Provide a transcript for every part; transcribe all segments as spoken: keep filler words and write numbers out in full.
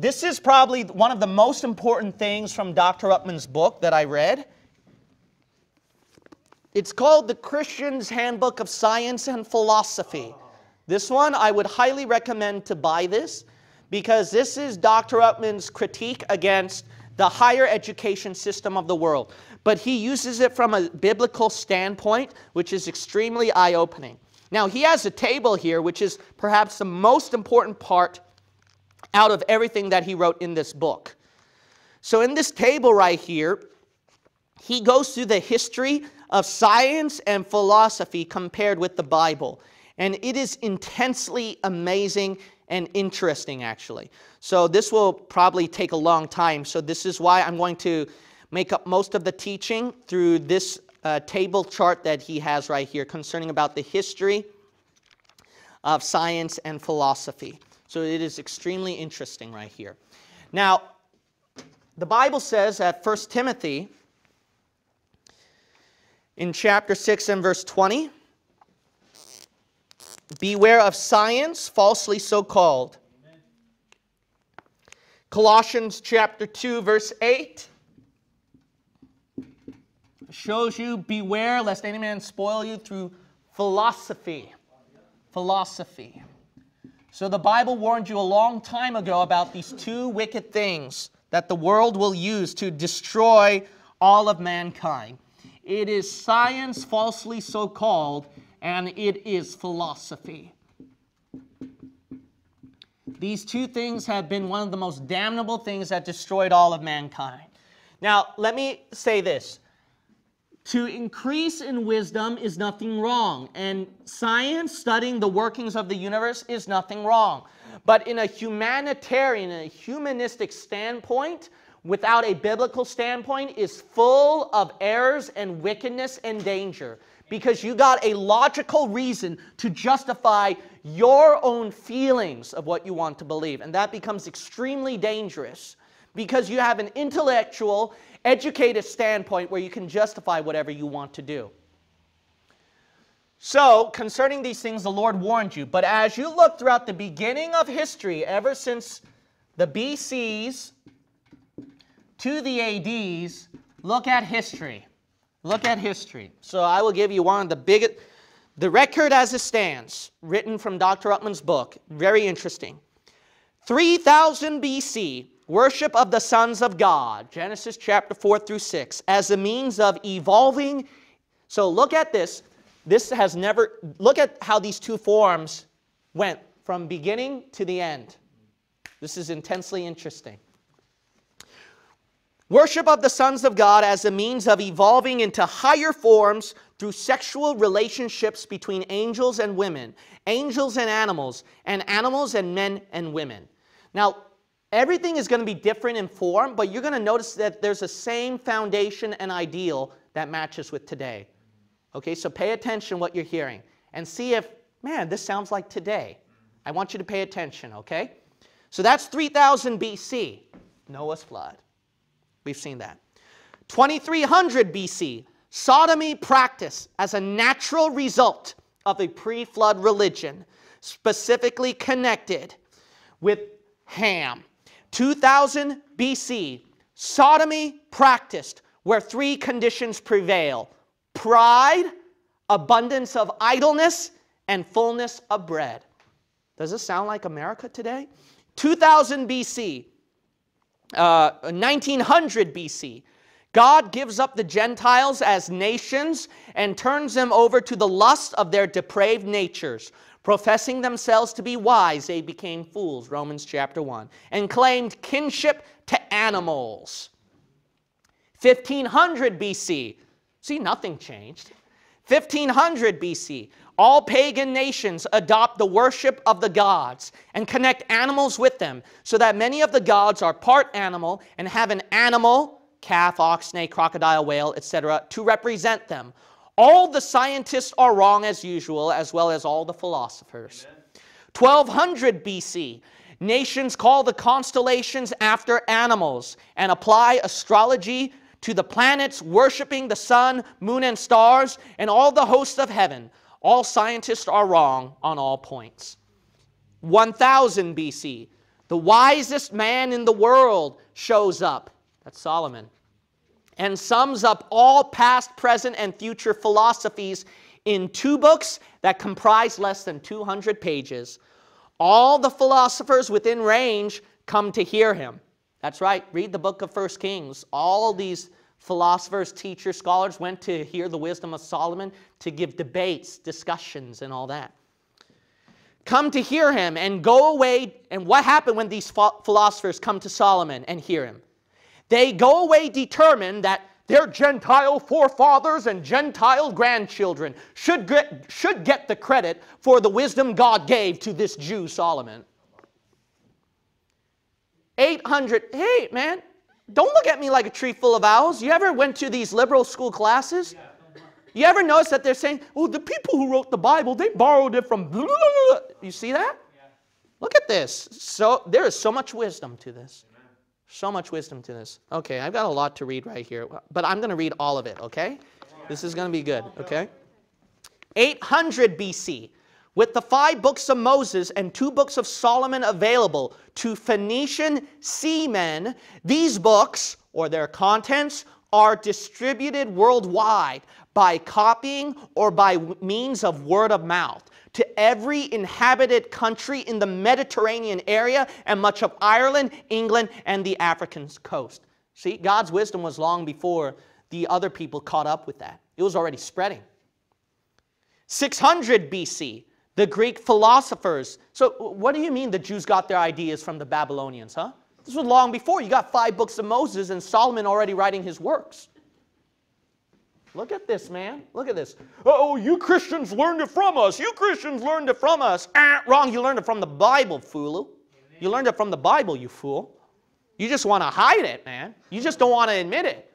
This is probably one of the most important things from Doctor Upman's book that I read. It's called The Christian's Handbook of Science and Philosophy. This one, I would highly recommend to buy this, because this is Doctor Upman's critique against the higher education system of the world. But he uses it from a biblical standpoint, which is extremely eye-opening. Now, he has a table here, which is perhaps the most important part out of everything that he wrote in this book. So in this table right here, he goes through the history of science and philosophy compared with the Bible. And it is intensely amazing and interesting, actually. So this will probably take a long time. So this is why I'm going to make up most of the teaching through this uh, table chart that he has right here concerning about the history of science and philosophy. So it is extremely interesting right here. Now, the Bible says at First Timothy, in chapter six and verse twenty, beware of science, falsely so called. Amen. Colossians chapter two, verse eight. Shows you, beware lest any man spoil you through philosophy. Philosophy. So the Bible warned you a long time ago about these two wicked things that the world will use to destroy all of mankind. It is science, falsely so called, and it is philosophy. These two things have been one of the most damnable things that destroyed all of mankind. Now, let me say this. To increase in wisdom is nothing wrong, and science, studying the workings of the universe, is nothing wrong. But in a humanitarian, a humanistic standpoint, without a biblical standpoint, is full of errors and wickedness and danger. Because you got a logical reason to justify your own feelings of what you want to believe. And that becomes extremely dangerous. Because you have an intellectual, educated standpoint where you can justify whatever you want to do. So, concerning these things, the Lord warned you. But as you look throughout the beginning of history, ever since the B Cs to the A Ds, look at history. Look at history. So I will give you one of the biggest, the record as it stands, written from Doctor Upman's book. Very interesting. three thousand B C, worship of the sons of God, Genesis chapter four through six, as a means of evolving. So look at this. This has never, look at how these two forms went from beginning to the end. This is intensely interesting. Worship of the sons of God as a means of evolving into higher forms through sexual relationships between angels and women, angels and animals, and animals and men and women. Now, everything is going to be different in form, but you're going to notice that there's the same foundation and ideal that matches with today. Okay, so pay attention what you're hearing and see if, man, this sounds like today. I want you to pay attention, okay? So that's three thousand B C, Noah's flood. We've seen that. twenty-three hundred B C, sodomy practice as a natural result of a pre-flood religion, specifically connected with Ham. two thousand B C, sodomy practiced where three conditions prevail: pride, abundance of idleness, and fullness of bread. Does this sound like America today? two thousand B C, Uh, nineteen hundred B C, God gives up the Gentiles as nations and turns them over to the lust of their depraved natures. Professing themselves to be wise, they became fools, Romans chapter one, and claimed kinship to animals. fifteen hundred B C, see, nothing changed. fifteen hundred B C, all pagan nations adopt the worship of the gods and connect animals with them, so that many of the gods are part animal and have an animal, calf, ox, snake, crocodile, whale, et cetera, to represent them. All the scientists are wrong as usual, as well as all the philosophers. Amen. twelve hundred B C, nations call the constellations after animals and apply astrology to the planets, worshiping the sun, moon, and stars, and all the hosts of heaven. All scientists are wrong on all points. one thousand B C, The wisest man in the world shows up, that's Solomon, and sums up all past, present, and future philosophies in two books that comprise less than two hundred pages. All the philosophers within range come to hear him. That's right, read the book of First Kings. All these philosophers, teachers, scholars went to hear the wisdom of Solomon, to give debates, discussions, and all that. Come to hear him and go away. And what happened when these philosophers come to Solomon and hear him? They go away determined that their Gentile forefathers and Gentile grandchildren should get, should get the credit for the wisdom God gave to this Jew, Solomon. eight hundred, hey man, don't look at me like a tree full of owls. You ever went to these liberal school classes? Yeah. You ever notice that they're saying, well, the people who wrote the Bible, they borrowed it from blah, blah, blah. You see that? Yeah. Look at this. So there is so much wisdom to this. Amen. So much wisdom to this. Okay, I've got a lot to read right here, but I'm going to read all of it, okay? Yeah. This is going to be good, okay? eight hundred B C, with the five books of Moses and two books of Solomon available to Phoenician seamen, these books, or their contents, are distributed worldwide by copying or by means of word of mouth to every inhabited country in the Mediterranean area and much of Ireland, England, and the African coast. See, God's wisdom was long before the other people caught up with that. It was already spreading. six hundred B C, the Greek philosophers. So what do you mean the Jews got their ideas from the Babylonians, huh? This was long before. You got five books of Moses and Solomon already writing his works. Look at this, man. Look at this. Oh, you Christians learned it from us. You Christians learned it from us. Ah, wrong. You learned it from the Bible, fool. You learned it from the Bible, you fool. You just want to hide it, man. You just don't want to admit it.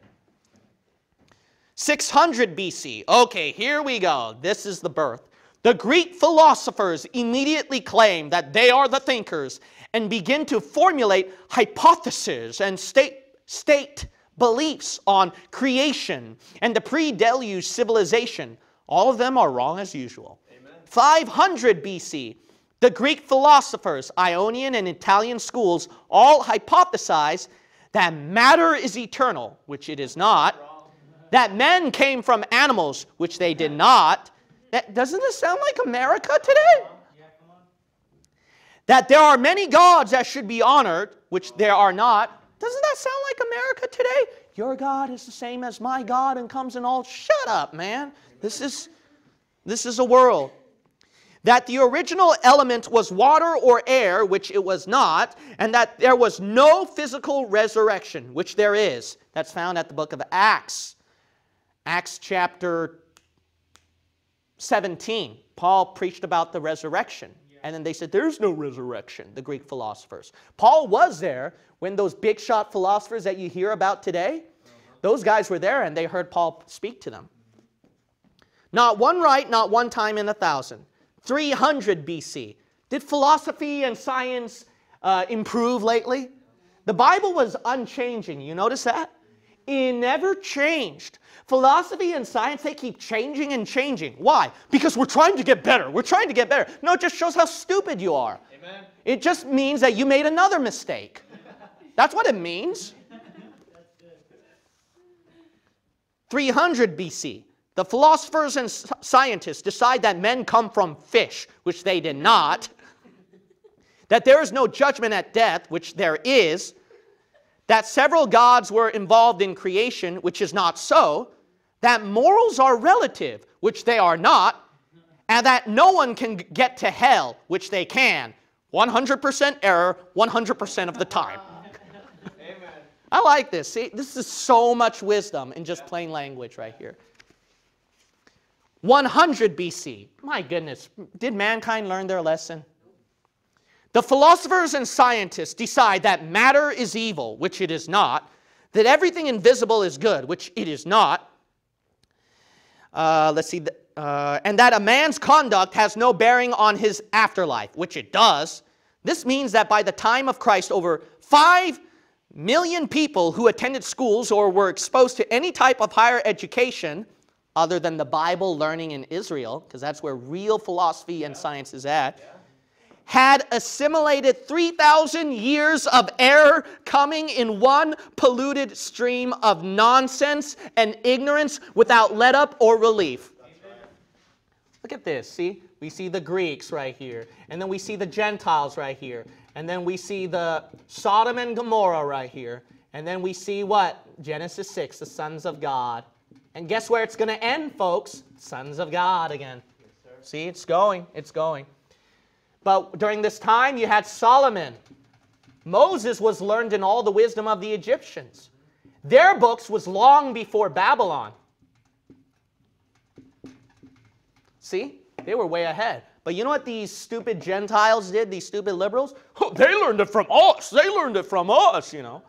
six hundred B C. Okay, here we go. This is the birth. The Greek philosophers immediately claim that they are the thinkers and begin to formulate hypotheses and state, state beliefs on creation and the pre-deluge civilization. All of them are wrong as usual. Amen. five hundred B C, the Greek philosophers, Ionian and Italian schools, all hypothesize that matter is eternal, which it is not, that men came from animals, which they did not. That, doesn't this sound like America today? That there are many gods that should be honored, which there are not. Doesn't that sound like America today? Your God is the same as my God and comes in all. Shut up, man. This is, this is a world. That the original element was water or air, which it was not, and that there was no physical resurrection, which there is. That's found at the book of Acts. Acts chapter seventeen. Paul preached about the resurrection. And then they said, there's no resurrection, the Greek philosophers. Paul was there when those big shot philosophers that you hear about today, those guys were there and they heard Paul speak to them. Not one right, not one time in a thousand. three hundred B C. Did philosophy and science uh, improve lately? The Bible was unchanging. You notice that? It never changed. Philosophy and science, they keep changing and changing. Why? Because we're trying to get better. We're trying to get better. No, it just shows how stupid you are. Amen. It just means that you made another mistake. That's what it means. three hundred B C, the philosophers and scientists decide that men come from fish, which they did not, that there is no judgment at death, which there is, that several gods were involved in creation, which is not so, that morals are relative, which they are not, and that no one can get to hell, which they can. one hundred percent error, one hundred percent of the time. Amen. I like this. See, this is so much wisdom in just plain language right here. one hundred B C. My goodness, did mankind learn their lesson? The philosophers and scientists decide that matter is evil, which it is not, that everything invisible is good, which it is not, uh, let's see, uh, and that a man's conduct has no bearing on his afterlife, which it does. This means that by the time of Christ, over five million people who attended schools or were exposed to any type of higher education, other than the Bible learning in Israel, because that's where real philosophy and science is at, had assimilated three thousand years of error coming in one polluted stream of nonsense and ignorance without let-up or relief. Look at this, see? We see the Greeks right here, and then we see the Gentiles right here, and then we see the Sodom and Gomorrah right here, and then we see what? Genesis six, the sons of God. And guess where it's going to end, folks? Sons of God again. Yes, sir. See, it's going, it's going. But during this time, you had Solomon. Moses was learned in all the wisdom of the Egyptians. Their books was long before Babylon. See? They were way ahead. But you know what these stupid Gentiles did, these stupid liberals? Oh, they learned it from us. They learned it from us, you know.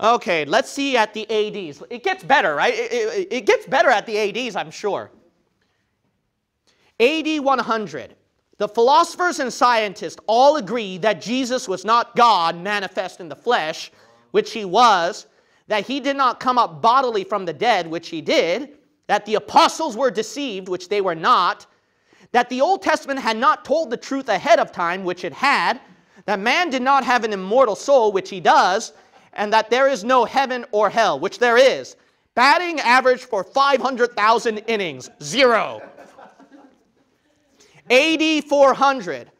Okay, let's see at the A Ds. It gets better, right? It, it, it gets better at the A Ds, I'm sure. A D one hundred. The philosophers and scientists all agree that Jesus was not God manifest in the flesh, which he was, that he did not come up bodily from the dead, which he did, that the apostles were deceived, which they were not, that the Old Testament had not told the truth ahead of time, which it had, that man did not have an immortal soul, which he does, and that there is no heaven or hell, which there is. Batting average for five hundred thousand innings, zero. A D four hundred,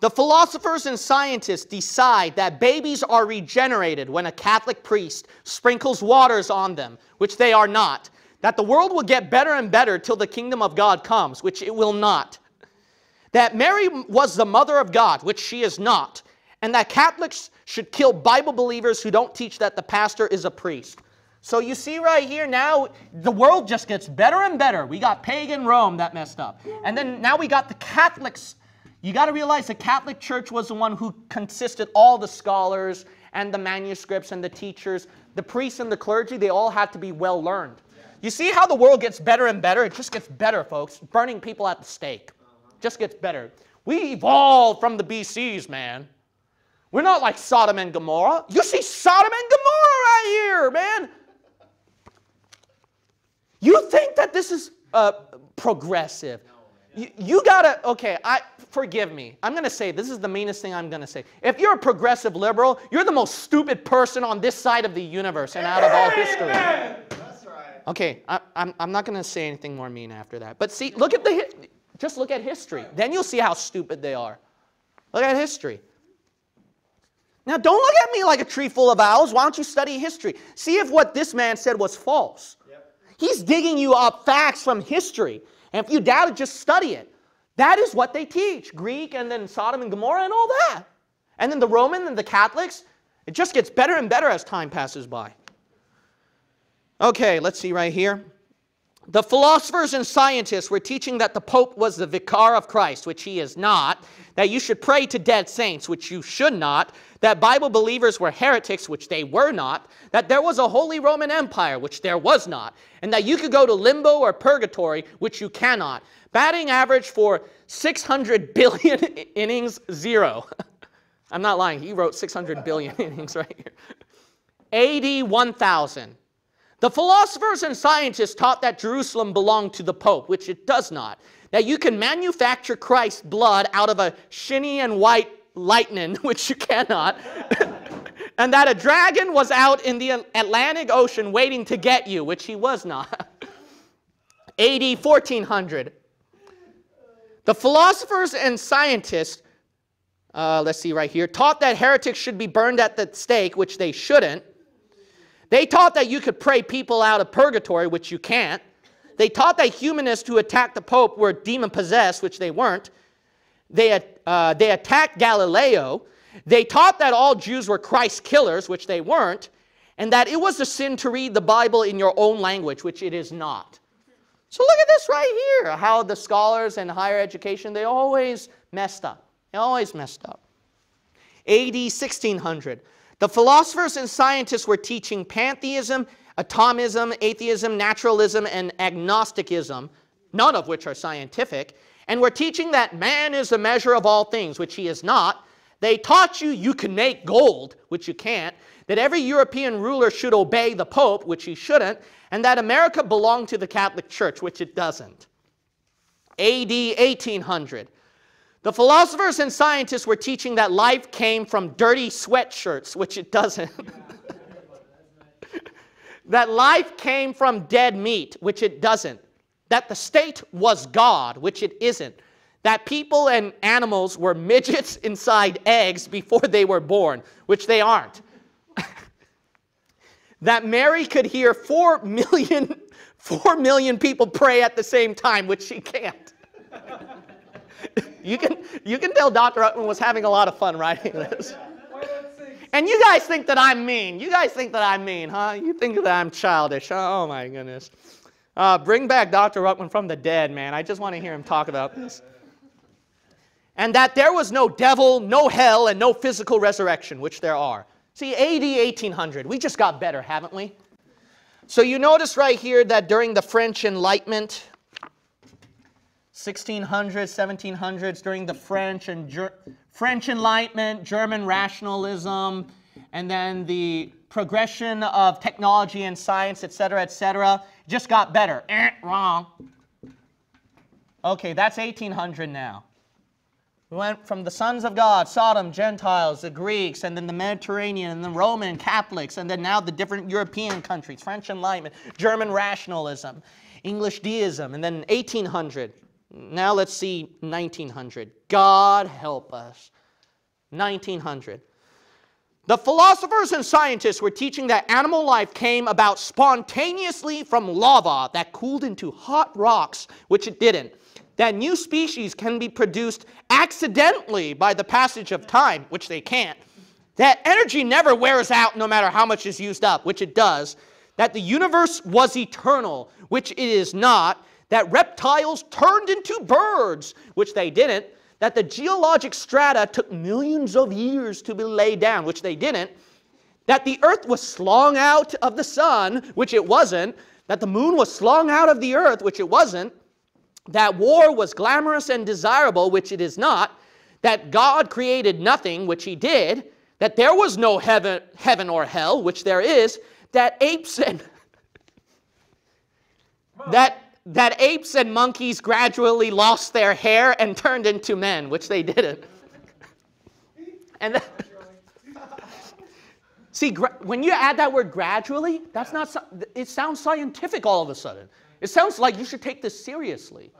the philosophers and scientists decide that babies are regenerated when a Catholic priest sprinkles waters on them, which they are not, that the world will get better and better till the kingdom of God comes, which it will not, that Mary was the mother of God, which she is not, and that Catholics should kill Bible believers who don't teach that the pastor is a priest. So you see right here now, the world just gets better and better. We got pagan Rome that messed up. And then now we got the Catholics. You got to realize the Catholic Church was the one who consisted all the scholars and the manuscripts and the teachers. The priests and the clergy, they all had to be well learned. You see how the world gets better and better? It just gets better, folks. Burning people at the stake. Just gets better. We evolved from the B Cs, man. We're not like Sodom and Gomorrah. You see Sodom and Gomorrah right here, man. You think that this is uh, progressive. You, you gotta, okay, I, forgive me. I'm gonna say, this is the meanest thing I'm gonna say. If you're a progressive liberal, you're the most stupid person on this side of the universe and out of all history. That's right. Okay, I, I'm, I'm not gonna say anything more mean after that. But see, look at the, just look at history. Then you'll see how stupid they are. Look at history. Now don't look at me like a tree full of owls. Why don't you study history? See if what this man said was false. He's digging you up facts from history. And if you doubt it, just study it. That is what they teach. Greek and then Sodom and Gomorrah and all that. And then the Roman and the Catholics. It just gets better and better as time passes by. Okay, let's see right here. The philosophers and scientists were teaching that the Pope was the vicar of Christ, which he is not. That you should pray to dead saints, which you should not. That Bible believers were heretics, which they were not. That there was a Holy Roman Empire, which there was not. And that you could go to limbo or purgatory, which you cannot. Batting average for six hundred billion innings, zero. I'm not lying. He wrote six hundred billion innings right here. A D one thousand. The philosophers and scientists taught that Jerusalem belonged to the Pope, which it does not. That you can manufacture Christ's blood out of a shiny and white lightning, which you cannot. And that a dragon was out in the Atlantic Ocean waiting to get you, which he was not. A D fourteen hundred. The philosophers and scientists, uh, let's see right here, taught that heretics should be burned at the stake, which they shouldn't. They taught that you could pray people out of purgatory, which you can't. They taught that humanists who attacked the Pope were demon-possessed, which they weren't. They, uh, they attacked Galileo. They taught that all Jews were Christ killers, which they weren't. And that it was a sin to read the Bible in your own language, which it is not. So look at this right here, how the scholars and higher education, they always messed up. They always messed up. A D sixteen hundred. The philosophers and scientists were teaching pantheism, atomism, atheism, naturalism, and agnosticism, none of which are scientific, and were teaching that man is the measure of all things, which he is not. They taught you you can make gold, which you can't, that every European ruler should obey the Pope, which he shouldn't, and that America belonged to the Catholic Church, which it doesn't. A D eighteen hundred. The philosophers and scientists were teaching that life came from dirty sweatshirts, which it doesn't. That life came from dead meat, which it doesn't. That the state was God, which it isn't. That people and animals were midgets inside eggs before they were born, which they aren't. That Mary could hear four million, four million people pray at the same time, which she can't. You can, you can tell Doctor Upman was having a lot of fun writing this. And you guys think that I'm mean. You guys think that I'm mean, huh? You think that I'm childish. Oh, my goodness. Uh, bring back Doctor Ruckman from the dead, man. I just want to hear him talk about this. And that there was no devil, no hell, and no physical resurrection, which there are. See, A D eighteen hundred, we just got better, haven't we? So you notice right here that during the French Enlightenment, sixteen hundreds, seventeen hundreds, during the French and Ger French Enlightenment, German rationalism, and then the progression of technology and science, et cetera, et cetera, just got better. Eh, wrong. Okay, that's eighteen hundred now. We went from the sons of God, Sodom, Gentiles, the Greeks, and then the Mediterranean, and the Roman Catholics, and then now the different European countries, French Enlightenment, German rationalism, English deism, and then eighteen hundred. Now let's see nineteen hundred. God help us. nineteen hundred. The philosophers and scientists were teaching that animal life came about spontaneously from lava that cooled into hot rocks, which it didn't. That new species can be produced accidentally by the passage of time, which they can't. That energy never wears out no matter how much is used up, which it does. That the universe was eternal, which it is not. That reptiles turned into birds, which they didn't. That the geologic strata took millions of years to be laid down, which they didn't. That the earth was slung out of the sun, which it wasn't. That the moon was slung out of the earth, which it wasn't. That war was glamorous and desirable, which it is not. That God created nothing, which he did. That there was no heaven, heaven or hell, which there is. That apes and... that... That apes and monkeys gradually lost their hair and turned into men, which they didn't. And that, see, when you add that word gradually, that's not, it sounds scientific all of a sudden. It sounds like you should take this seriously.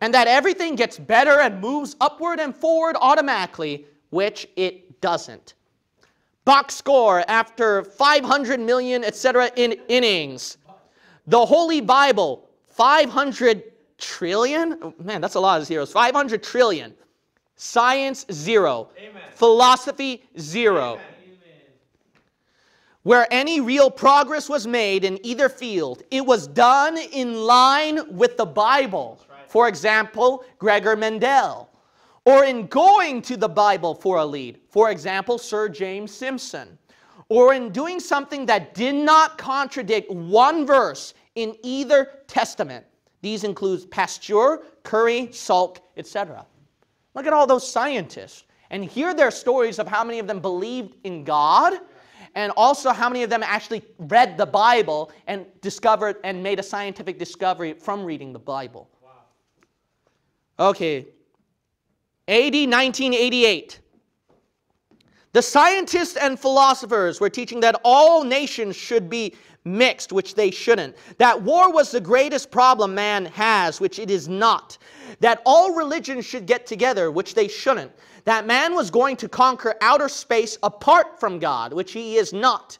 And that everything gets better and moves upward and forward automatically, which it doesn't. Box score after five hundred million, et cetera in innings. The Holy Bible, five hundred trillion. Man, that's a lot of zeros. five hundred trillion. Science, zero. Amen. Philosophy, zero. Amen. Where any real progress was made in either field, it was done in line with the Bible. Right. For example, Gregor Mendel. Or in going to the Bible for a lead, for example, Sir James Simpson. Or in doing something that did not contradict one verse in either testament. These include Pasteur, Curry, Salk, et cetera. Look at all those scientists and hear their stories of how many of them believed in God and also how many of them actually read the Bible and discovered and made a scientific discovery from reading the Bible. Wow. Okay. A D nineteen eighty-eight, the scientists and philosophers were teaching that all nations should be mixed, which they shouldn't. That war was the greatest problem man has, which it is not. That all religions should get together, which they shouldn't. That man was going to conquer outer space apart from God, which he is not.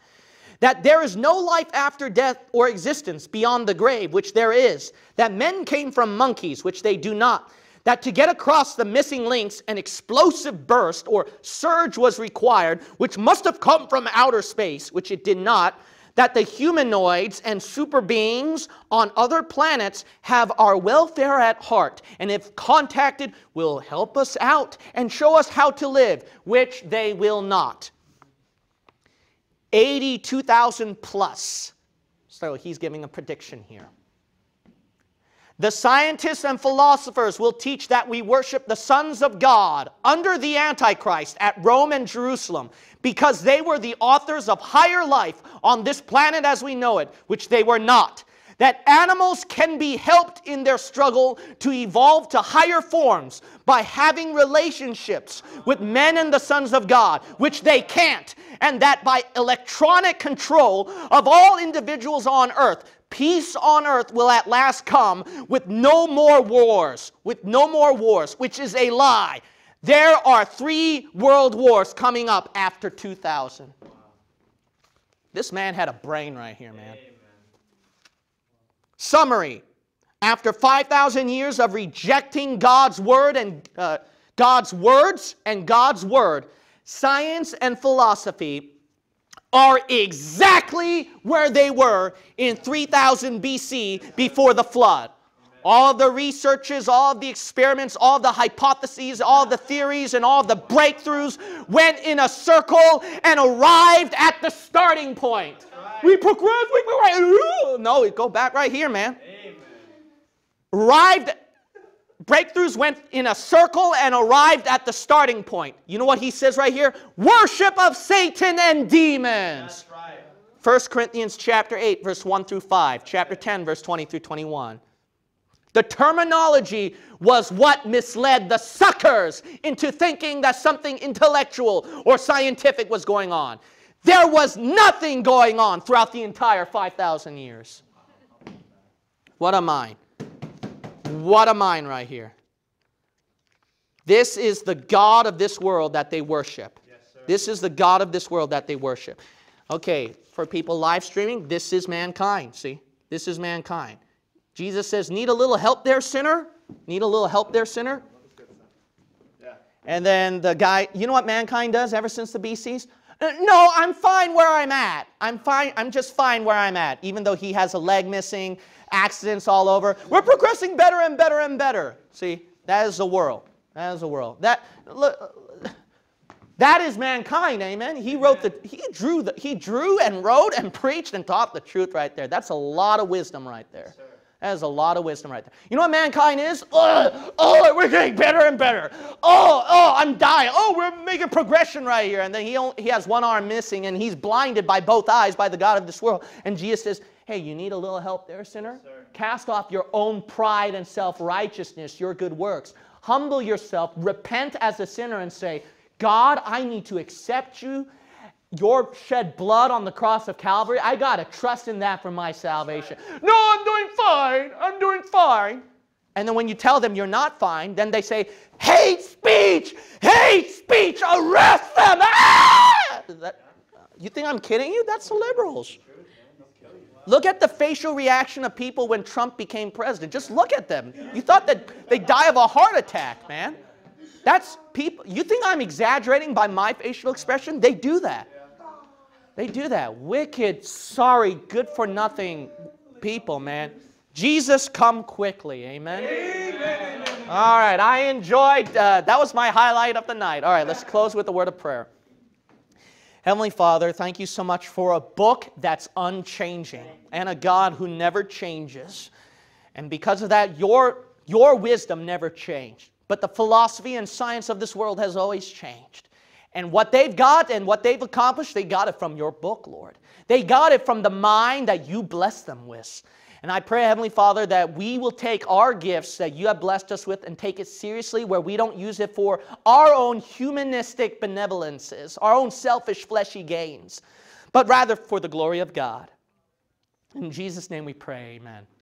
That there is no life after death or existence beyond the grave, which there is. That men came from monkeys, which they do not. That to get across the missing links, an explosive burst or surge was required, which must have come from outer space, which it did not. That the humanoids and super beings on other planets have our welfare at heart, and if contacted, will help us out and show us how to live, which they will not. eighty-two thousand plus. So he's giving a prediction here. The scientists and philosophers will teach that we worship the sons of God under the Antichrist at Rome and Jerusalem because they were the authors of higher life on this planet as we know it, which they were not. that animals can be helped in their struggle to evolve to higher forms by having relationships with men and the sons of God, which they can't, and that by electronic control of all individuals on earth, peace on earth will at last come with no more wars, with no more wars, which is a lie. There are three world wars coming up after two thousand. This man had a brain right here, man. Amen. Summary. After five thousand years of rejecting God's word and uh, God's words and God's word, science and philosophy are exactly where they were in three thousand B C before the flood. All the researches, all the experiments, all the hypotheses, all the theories, and all the breakthroughs went in a circle and arrived at the starting point. Right. We progressed. We, we right. No, we go back right here, man. Amen. Arrived. Breakthroughs went in a circle and arrived at the starting point. You know what he says right here? Worship of Satan and demons. That's right. First Corinthians chapter eight, verse one through five. Chapter ten, verse twenty through twenty-one. The terminology was what misled the suckers into thinking that something intellectual or scientific was going on. There was nothing going on throughout the entire five thousand years. What a mind. What a mind right here. This is the God of this world that they worship. Yes, sir. This is the God of this world that they worship. Okay, for people live streaming, this is mankind, see? This is mankind. Jesus says, need a little help there, sinner? Need a little help there, sinner? Yeah. And then the guy, you know what mankind does ever since the B Cs? No, I'm fine where I'm at. I'm fine. I'm just fine where I'm at, even though he has a leg missing, accidents all over. We're progressing better and better and better. See, that is the world. That is the world. That, look, that is mankind, amen? He wrote the, he drew the, he drew and wrote and preached and taught the truth right there. That's a lot of wisdom right there. Yes, that is a lot of wisdom right there. You know what mankind is? Oh, oh, we're getting better and better. Oh, oh, I'm dying. Oh, we're making progression right here. And then he, only, he has one arm missing, and he's blinded by both eyes by the God of this world. And Jesus says, hey, you need a little help there, sinner? Yes, cast off your own pride and self-righteousness, your good works. Humble yourself, repent as a sinner, and say, God, I need to accept you. Your shed blood on the cross of Calvary, I got to trust in that for my salvation. No, I'm doing fine. I'm doing fine. And then when you tell them you're not fine, then they say, hate speech, hate speech, arrest them. Ah! That, you think I'm kidding you? That's the liberals. Look at the facial reaction of people when Trump became president. Just look at them. You thought that they'd die of a heart attack, man. That's people. You think I'm exaggerating by my facial expression? They do that. They do that. Wicked, sorry, good-for-nothing people, man. Jesus, come quickly. Amen? Amen. All right, I enjoyed. Uh, that was my highlight of the night. All right, let's close with a word of prayer. Heavenly Father, thank you so much for a book that's unchanging and a God who never changes. And because of that, your, your wisdom never changed. But the philosophy and science of this world has always changed. And what they've got and what they've accomplished, they got it from your book, Lord. They got it from the mind that you blessed them with. And I pray, Heavenly Father, that we will take our gifts that you have blessed us with and take it seriously, where we don't use it for our own humanistic benevolences, our own selfish, fleshy gains, but rather for the glory of God. In Jesus' name we pray, amen.